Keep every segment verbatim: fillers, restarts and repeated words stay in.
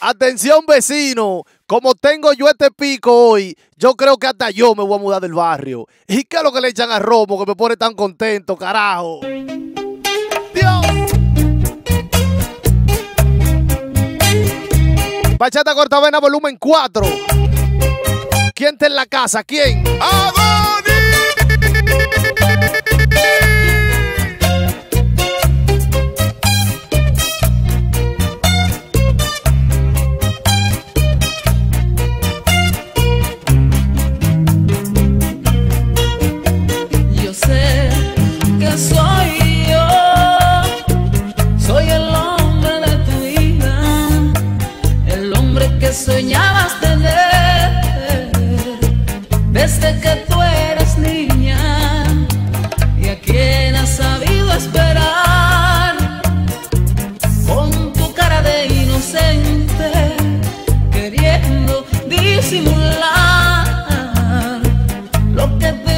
Atención, vecino. Como tengo yo este pico hoy, yo creo que hasta yo me voy a mudar del barrio. ¿Y qué es lo que le echan a Romo que me pone tan contento, carajo? ¡Dios! Bachata Cortavena, volumen cuatro. ¿Quién está en la casa? ¿Quién? ¡Adonis! Soy yo, soy el hombre de tu vida, el hombre que soñabas tener desde que tú eras niña y a quien has sabido esperar con tu cara de inocente, queriendo disimular lo que te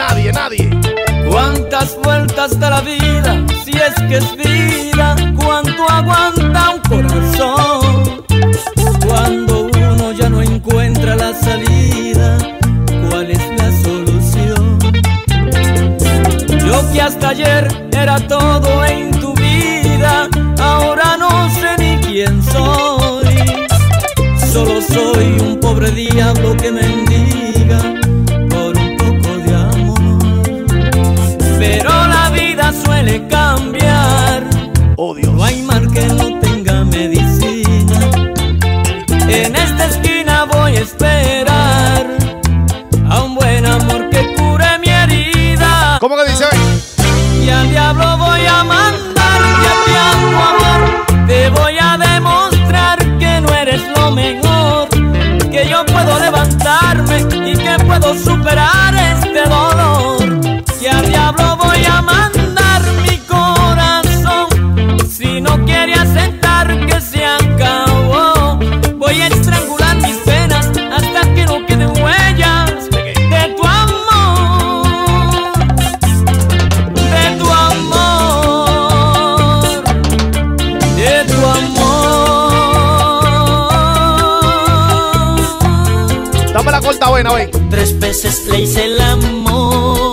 nadie, nadie. Cuántas vueltas de la vida, si es que es vida, cuánto aguanta un corazón. Cuando uno ya no encuentra la salida, ¿cuál es la solución? Lo que hasta ayer era todo en tu vida, ahora no sé ni quién soy. Solo soy un pobre diablo que mendiga. Pero la vida suele cambiar. Oh, Dios. No hay mar que no tenga medicina. En esta esquina voy a esperar a un buen amor que cure mi herida. ¿Cómo que dice hoy? Y al diablo voy a mandar, y a ti a tu amor te voy a demostrar que no eres lo mejor, que yo puedo levantarme y que puedo superar este dolor. Que al diablo voy a mandar mi corazón, si no quiere aceptar que se acabó. Voy a estrangular mis penas hasta que no queden huellas de tu amor, de tu amor, de tu amor. Dame la corta buena, ven. Tres veces le hice el amor,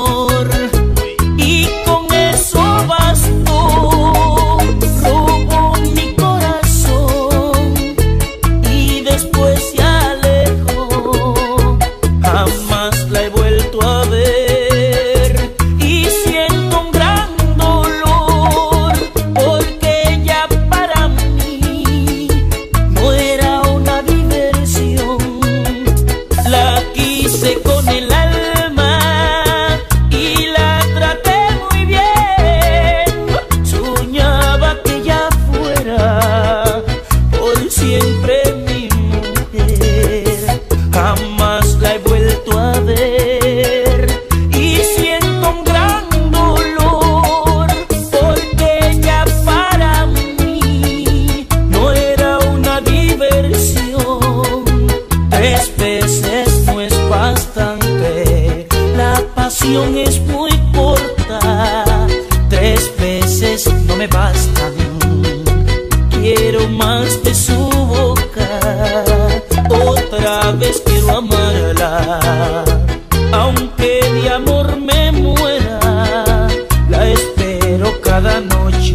cada noche.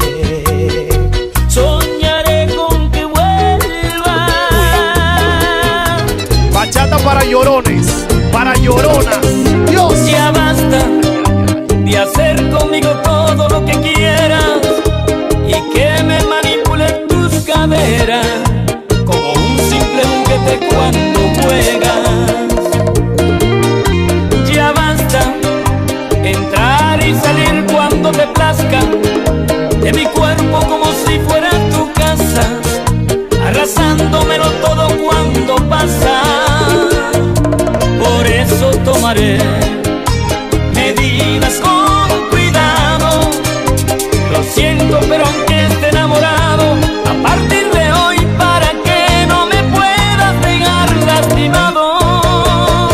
Son cuerpo como si fuera tu casa, arrasándomelo todo cuando pasa. Por eso tomaré medidas con cuidado. Lo siento, pero aunque esté enamorado, a partir de hoy, para que no me puedas dejar lastimado,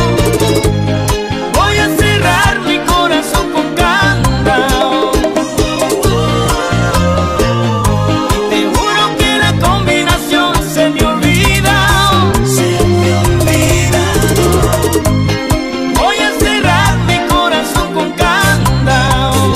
voy a cerrar mi corazón con candado. Y te juro que la combinación se me olvida, se me olvida. Voy a cerrar mi corazón con candado.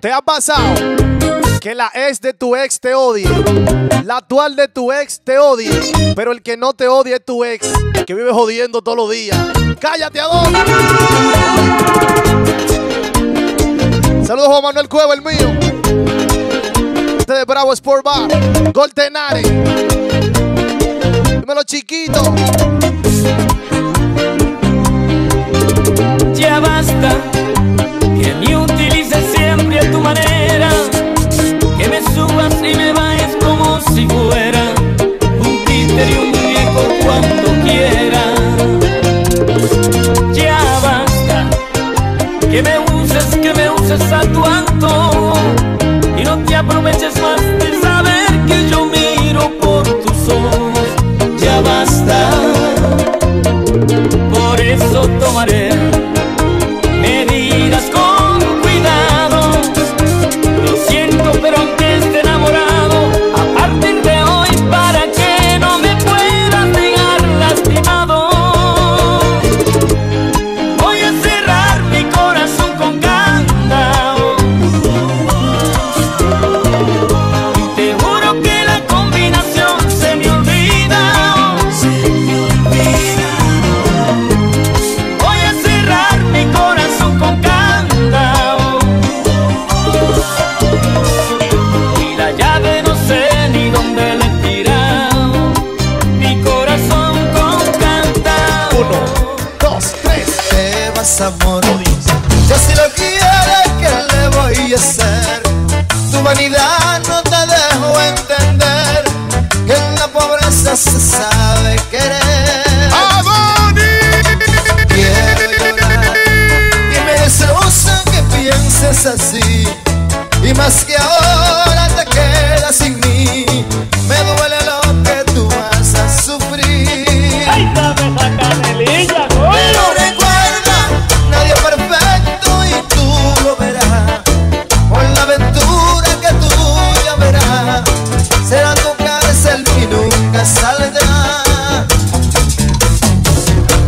¿Te ha pasado que la ex de tu ex te odie? La actual de tu ex te odie, pero el que no te odia es tu ex, que vive jodiendo todos los días. ¡Cállate, Adonis! Saludos, Juan Manuel Cueva, el mío. Este de Bravo Sport Bar, Gol Tenare. Dímelo, chiquito. Ya basta que ni utilices siempre a tu manera, que me subas y me bajes como si fuera un títer y un viejo cuando quiera. Ya basta que me uses, que me uses a tu antojo, y no te aproveches más de saber que yo miro por tus ojos. Ya basta, por eso tomaré medidas con cuidado. Lo siento, pero aunque esté enamorado, a partir de hoy, para que no me puedas dejar lastimado, voy a cerrar mi corazón con candado. Y te juro que la combinación se me olvida, se me olvida. Voy a cerrar mi corazón con candado. Y la llave no sé ni dónde la he tirado. Mi corazón con candado. Uno, dos, tres. Te vas, amor. Yo si lo quieres, ¿qué le voy a hacer? Tu vanidad no te dejo entender que en la pobreza se sabe querer. Quiero llorar y me destroza que pienses así, y más que ahora te quedas sin mí. Me duele lo que tú vas a sufrir. ¡Ay, dame esa canelilla, Pero coño! recuerda, nadie es perfecto y tú lo verás. Por la aventura que tú ya verás, será tu cárcel y nunca saldrá.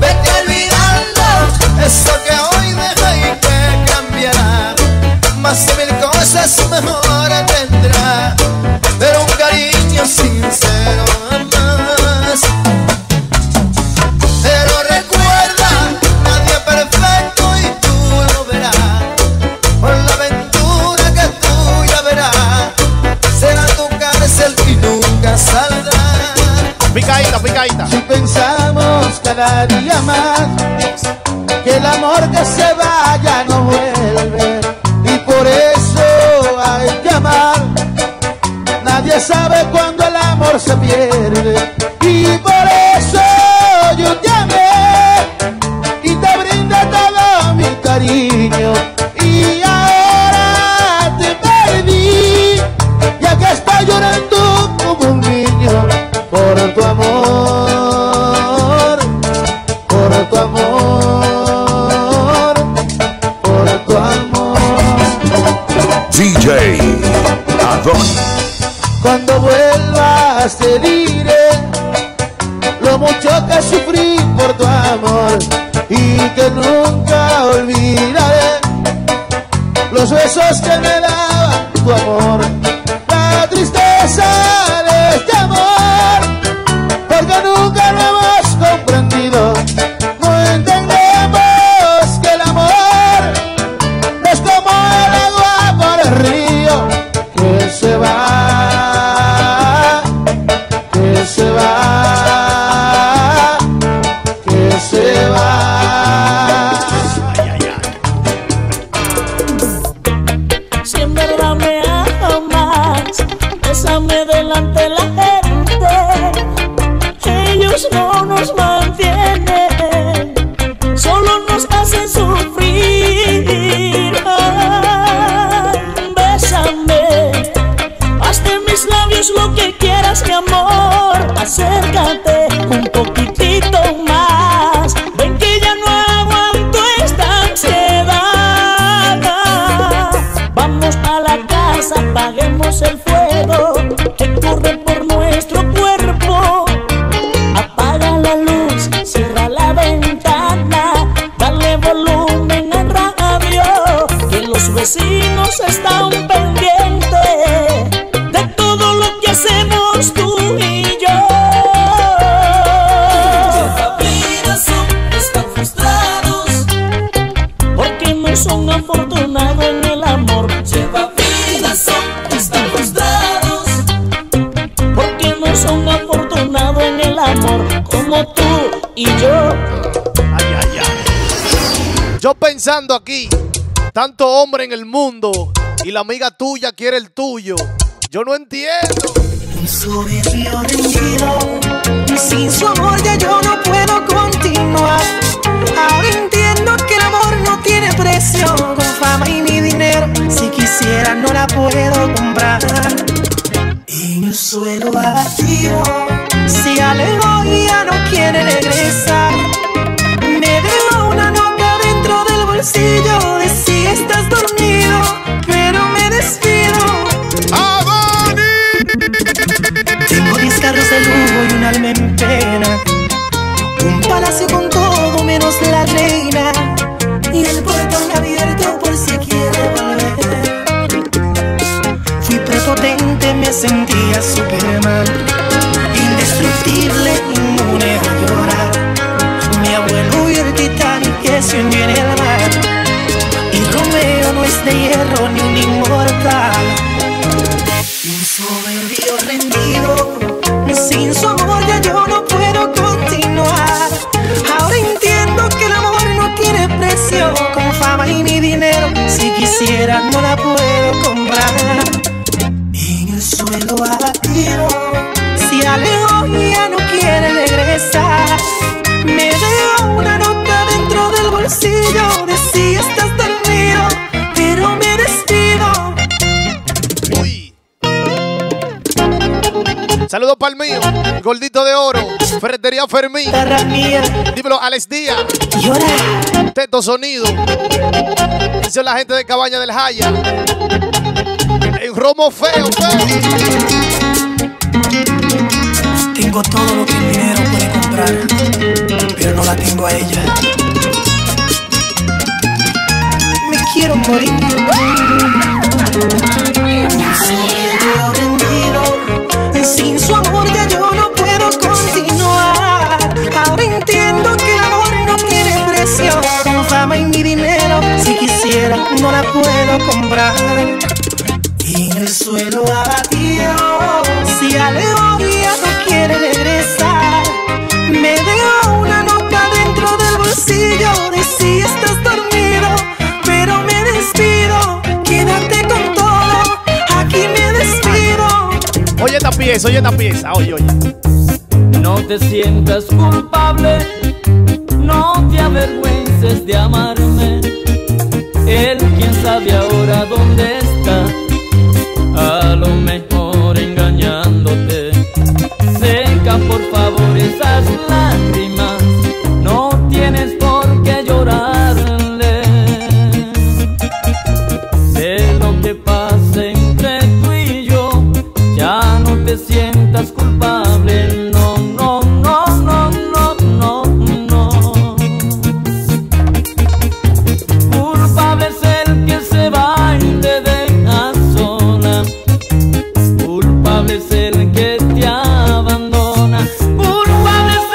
Vete olvidando eso que hoy deja y que cambiará. Más de mil cosas mejor tendrá, pero un cariño sincero jamás. Pero recuerda, nadie es perfecto y tú lo verás. Por la aventura que tú ya verás, será tu cárcel y nunca saldrá. Picaíta, picaíta. Si pensamos cada día más que el amor que se vaya no vuelve, y por eso hay que amar. Nadie sabe cuando el amor se pierde, y por eso yo te amé y te brindo todo mi cariño. Y ahora te perdí, ya que estoy llorando como un niño por tu amor, por tu amor, por tu amor. D J Adonis. Cuando vuelvas te diré lo mucho que sufrí por tu amor, y que nunca olvidaré los besos que me daba tu amor, la tristeza de este amor, porque ellos no nos mantienen, solo nos hacen sufrir. Ay, bésame, haz de mis labios lo que quieras, mi amor. Acércate un poquitito más, ven que ya no aguanto esta ansiedad. Vamos a la casa, apaguemos el fuego que corre por nuestro cuerpo. Apaga la luz, cierra la ventana, dale volumen al radio, que los vecinos están pendientes de todo lo que hacemos tú y yo. Mi corazón están frustrados porque no son afortunados en el amor. Como tú y yo. Ay, ay, ay. Yo pensando aquí, tanto hombre en el mundo y la amiga tuya quiere el tuyo. Yo no entiendo. Un soberbio rendido, y sin su amor ya yo no puedo continuar. Ahora entiendo que el amor no tiene precio. Con fama y mi dinero, si quisiera no la puedo comprar. En el suelo vacío, si aleluya no quiere regresar, me dejó una nota dentro del bolsillo de si estás dormido, pero me despido. ¡Adonis! Tengo diez carros de lujo y un alma en pena, un palacio con todo menos la reina, y el portón abierto por si quiere volver. Fui prepotente, me sentía Superman, indestructible, inmune a llorar. Mi abuelo y el Titanic que se hundió en el mar, y Romeo no es de hierro ni un inmortal. Un soberbio rendido, sin su amor ya yo no puedo continuar. Ahora entiendo que el amor no tiene precio. Con fama y mi dinero, si quisiera no la puedo comprar. En el suelo abatido, si aleluya no quiere regresar, me dejó una nota dentro del bolsillo de si estás dormido, pero me despido. Uy. Saludos para el mío, el gordito de oro, ferretería Fermín. Dímelo, Alex Díaz. Llora. Teto Sonido. Esa es la gente de Cabaña del Jaya. El Romo feo, feo. Tengo todo lo que el dinero puede comprar, pero no la tengo a ella. Me quiero morir. Rendido, sin su amor ya yo no puedo continuar. Ahora entiendo que el amor no tiene precio. Con fama y mi dinero, si quisiera no la puedo comprar. Y en el suelo abatido, si aleluya no quiere regresar, me dejó una nota dentro del bolsillo de si estás dormido, pero me despido. Quédate con todo, aquí me despido. Oye esta pieza, oye esta pieza, oye, oye. No te sientas culpable, no te avergüences de amarme. Él quién sabe ahora dónde está, a lo mejor engañándote. Seca por favor esas lágrimas, no tienes por qué llorarle. De lo que pasa entre tú y yo, ya no te sientas culpable. No, no, no, no, no, no, no. Culpable es el que se va y te deja. Culpable es el que te abandona. Culpable es el que te abandona.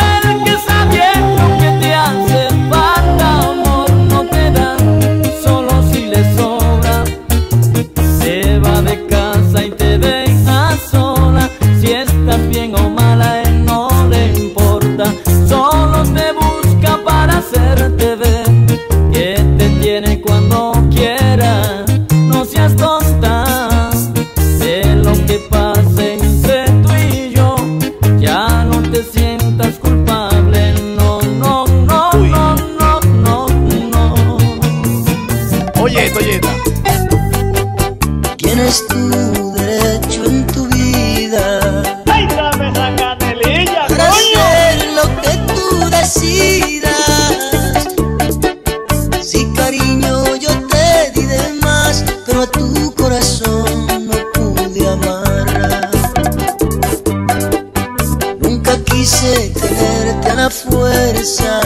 y tenerte a la fuerza.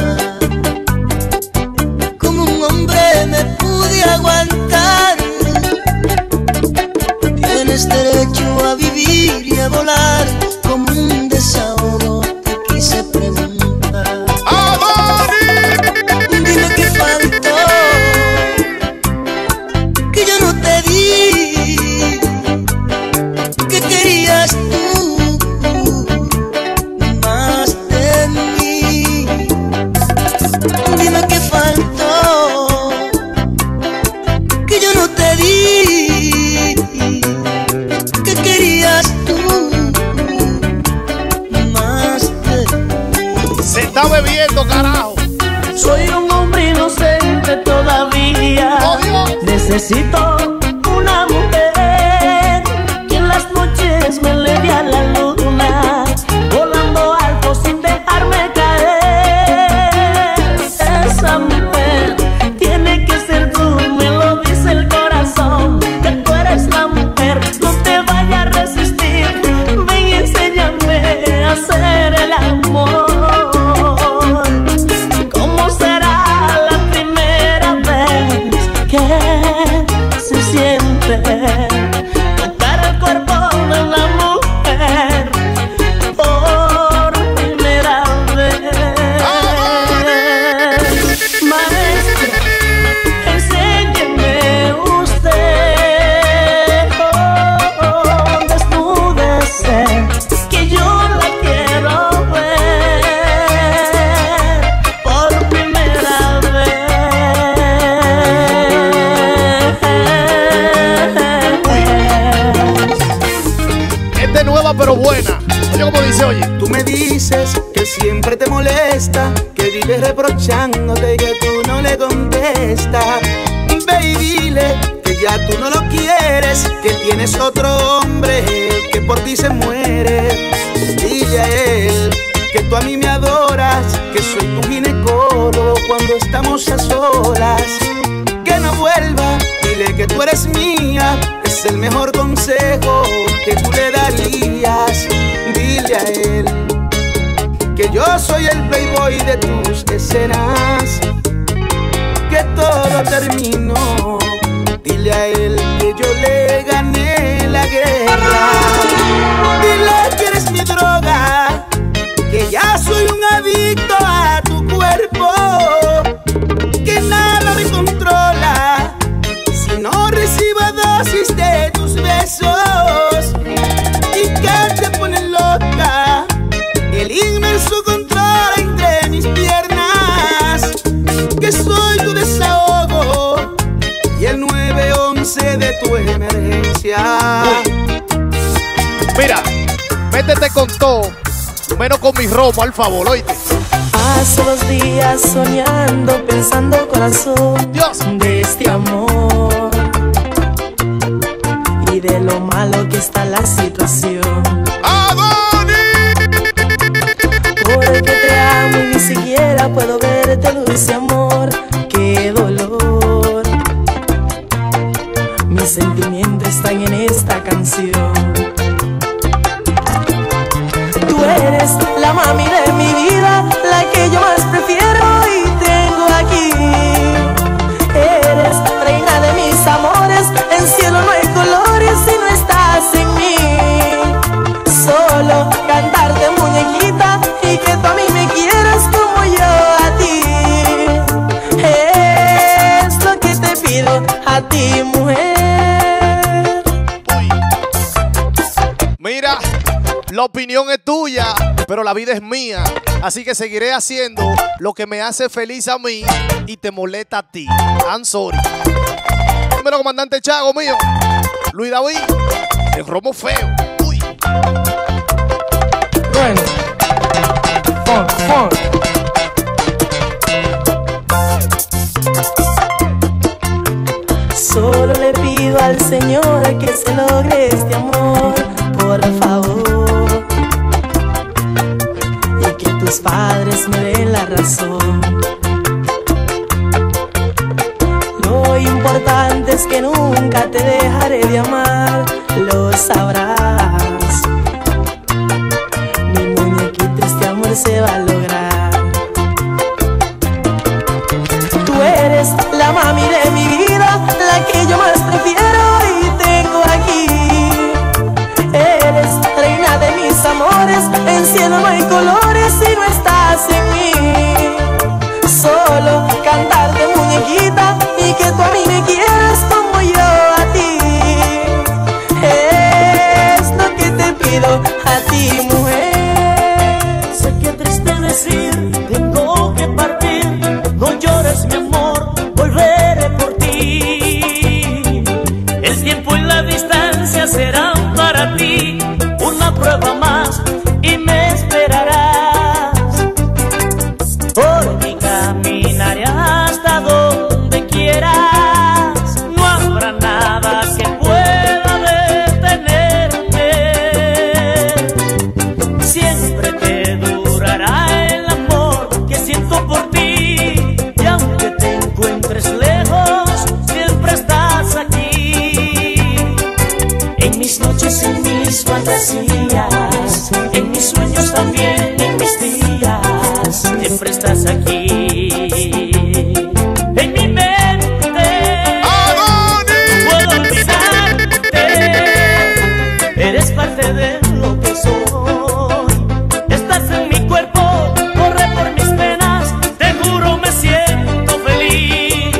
Como un hombre me pude aguantar. Tienes derecho a vivir y a volar. Como un desahogo te quise preguntar. Dime qué faltó, que yo no te di, que querías tú. Bebiendo, carajo. Soy un hombre inocente todavía. Oh, necesito una mujer que en las noches me eleve a la luna, volando alto sin dejarme caer. Esa mujer tiene que ser tú, me lo dice el corazón, que tú eres la mujer. No te vayas a resistir, ven y enséñame a hacer el amor. Tocar el cuerpo de la mujer por primera vez. Maestra, enséñeme usted, oh, oh, desnúdese, que yo la quiero ver por primera vez. Nueva pero buena. Oye, como dice, oye. Tú me dices que siempre te molesta, que vives reprochándote y que tú no le contestas. Ve y dile que ya tú no lo quieres, que tienes otro hombre que por ti se muere. Dile a él que tú a mí me adoras, que soy tu ginecólogo cuando estamos a solas. Que no vuelva, dile que tú eres mía, es el mejor consejo que tú le darías. Dile a él que yo soy el playboy de tus escenas, que todo terminó. Dile a él que yo le gané la guerra. Dile que eres mi droga, que ya soy un adicto a tu cuerpo, que nada me controla si no recibo dosis de tus besos, y que te pone loca el inmenso control entre mis piernas, que soy tu desahogo y el nueve once de tu emergencia. Mira, métete con todo menos con mi Romo, al favor, oíste. Hace dos días soñando, pensando corazón, Dios, de este amor y de lo malo que está la situación. ¡Adonis! Porque te amo y ni siquiera puedo verte, dulce amor, qué dolor. Mis sentimientos están en esta canción. Tú eres la mami de mi vida, la que yo más prefiero y tengo aquí. Eres reina de mis amores, en cielo no hay colores si no estás en mí. Solo cantarte muñequita y que tú a mí me quieras como yo a ti. Es lo que te pido a ti, mujer. Mira, la opinión es tuya, pero la vida es mía. Así que seguiré haciendo lo que me hace feliz a mí y te molesta a ti. I'm sorry. Primero, comandante Chago mío, Luis David, el Romo feo. Uy. Bueno. Fon, fon. Solo le pido al Señor que se logre este amor, por favor. Mis padres me den la razón. Lo importante es que nunca te dejaré de amar, lo sabrás. Mi muñequito, este amor nunca se va a lograr. Tú eres la mami de mi vida, la que yo más prefiero y tengo aquí. Eres reina de mis amores, en cielo no hay colores si no estás en mí. Solo cantar de muñequita y que tú a mí me quieras como yo a ti. Es lo que te pido a ti, mujer. Sé que triste decir, tengo que partir. No llores, mi amor, volveré por ti. El tiempo y la distancia serán para ti una prueba más y me esperarás. Por ti caminaré hasta donde quieras. No habrá nada que pueda detenerme. Siempre te durará el amor que siento por ti. Y aunque te encuentres lejos, siempre estás aquí. En mis noches, en mis fantasías, en mis sueños también, en mis días, siempre estás aquí. En mi mente no puedo olvidarte. Eres parte de lo que soy. Estás en mi cuerpo, corre por mis venas, te juro me siento feliz.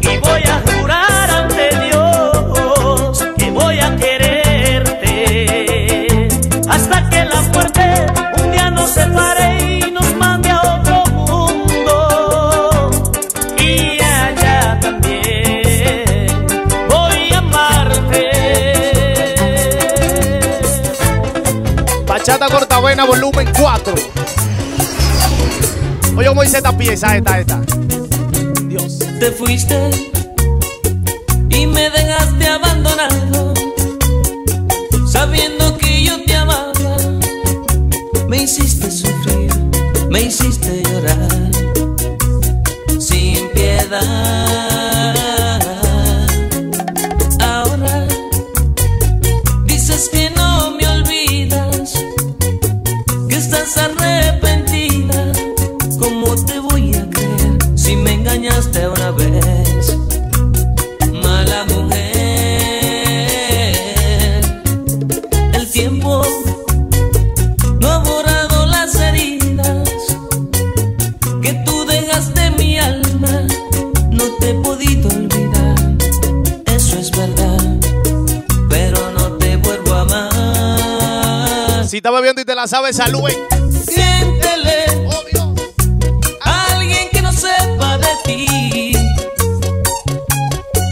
Y voy a jurar ante Dios que voy a quererte hasta que la muerte un día nos separe y nos mande a otro mundo. Y allá también voy a amarte. Bachata Cortavena, volumen cuatro. Oye, ¿cómo dice esta pieza? Esta, esta. Dios. Te fuiste y me dejaste abandonado, sabiendo que yo te amaba. Me hiciste sufrir, me hiciste llorar sin piedad. Ahora dices que no me olvidas, que estás arrepentida. ¿Cómo te voy a creer si me engañaste una vez? Mala mujer, el tiempo no ha borrado las heridas que tú dejaste en mi alma. No te he podido olvidar, eso es verdad, pero no te vuelvo a amar. Si estás bebiendo y te la sabes, saluden. Siéntele Obvio. a alguien que no sepa de ti,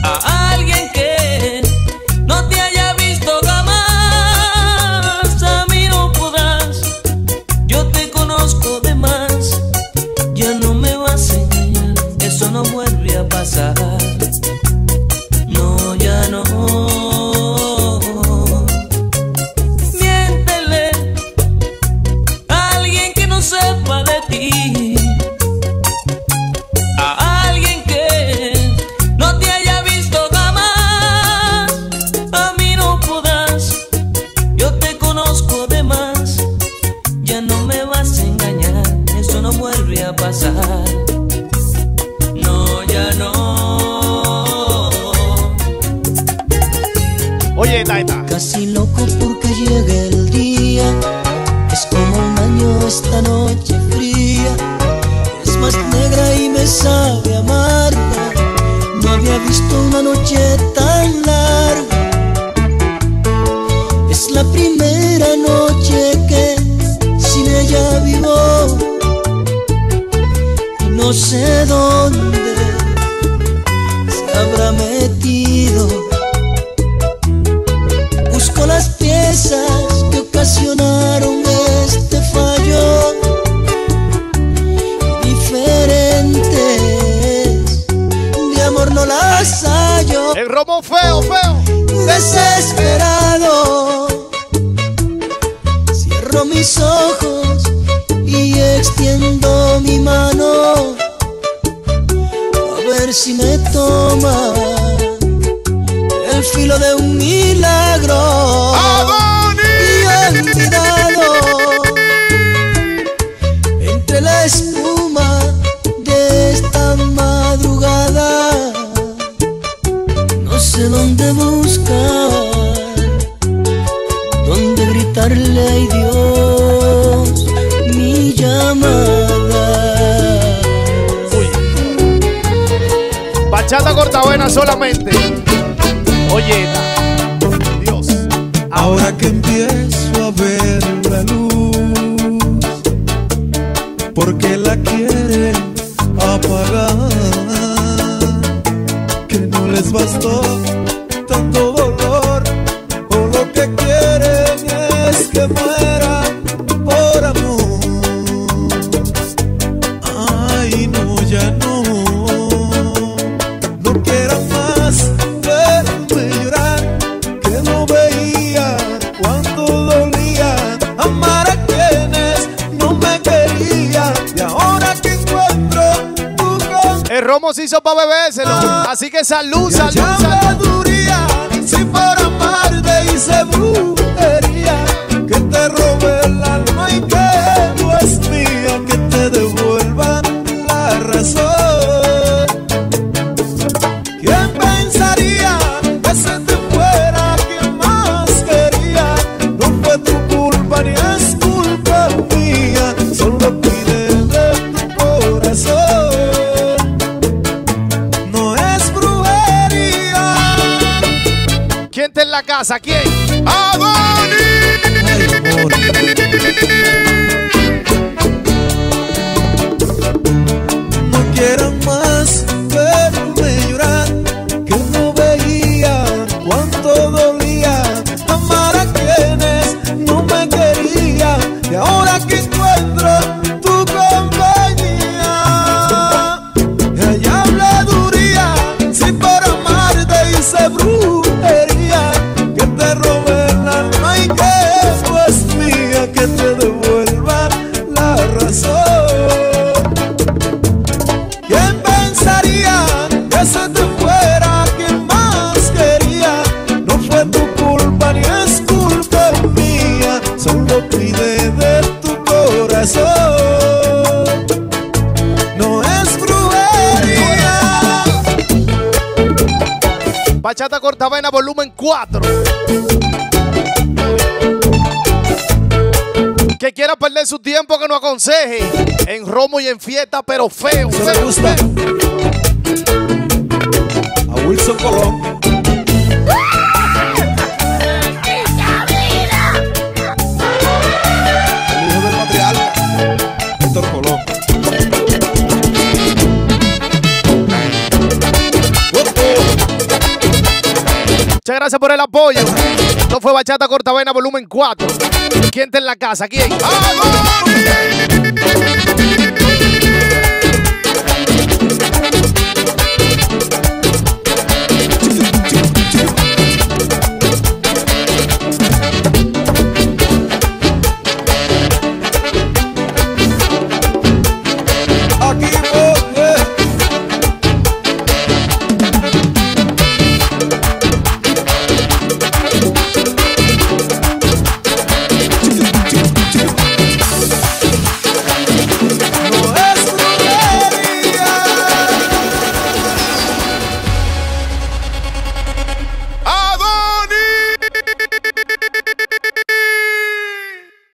a alguien que no te haya visto jamás. A mí no podrás, yo te conozco de más. Ya no me vas a engañar, eso no vuelve a pasar. No, ya no. Miéntele a alguien que no sepa de ti, a alguien que no te haya visto jamás. A mí no podrás, yo te conozco de más. Ya no me vas a engañar, eso no vuelve a pasar. No, ya no. Oye, esta, esta. Casi loco porque llegue el día, es como un año esta noche fría, es más negra y me sabe amarga. No había visto una noche tan larga, es la primera noche que sin ella vivo, y no sé dónde se habrá metido. Busco las piezas que ocasionaron este fallo, diferentes de amor no las hallo. El romo feo, feo. Desesperado cierro mis ojos y extiendo mi mano a ver si me toma el filo de un milagro. ¡Adonis! Y olvidado Bachata Cortavena solamente. Oye, Dios. Ahora que empiezo a ver la luz, porque la quieren apagar, que no les bastó tanto dolor, o lo que quieren es que muera por amor. Ay, no, ya no. Romo se hizo pa' bebéselo, así que salud, ya salud, ya salud. Duría, si por amarte hice brujería, que te robé el alma y que no es mía, que te devuelva la razón. ¿Quién pensaría que se te fuera quien más quería? No fue tu culpa ni es culpa mía, solo pide de tu corazón. En la casa, ¿quién? Adonis. No quiero más verme llorar, que no veía cuánto dolía amar a quienes no me quería, y ahora que encuentro tu compañía, allá habladuría, si por amarte hice brujería, que te devuelva la razón. ¿Quién pensaría que se te fuera quien más quería? No fue tu culpa ni es culpa mía, solo pide de tu corazón. No es brujería. Bachata Cortavena volumen cuatro. Que quiera perder su tiempo, que no aconseje en romo y en fiesta, pero feo. Eso me gusta. A Wilson Colón. El hijo del material, Víctor Colón. Muchas gracias por el apoyo. Esto fue Bachata Cortavena volumen cuatro. ¿Quién está en la casa? ¿Quién? ¡Adonis!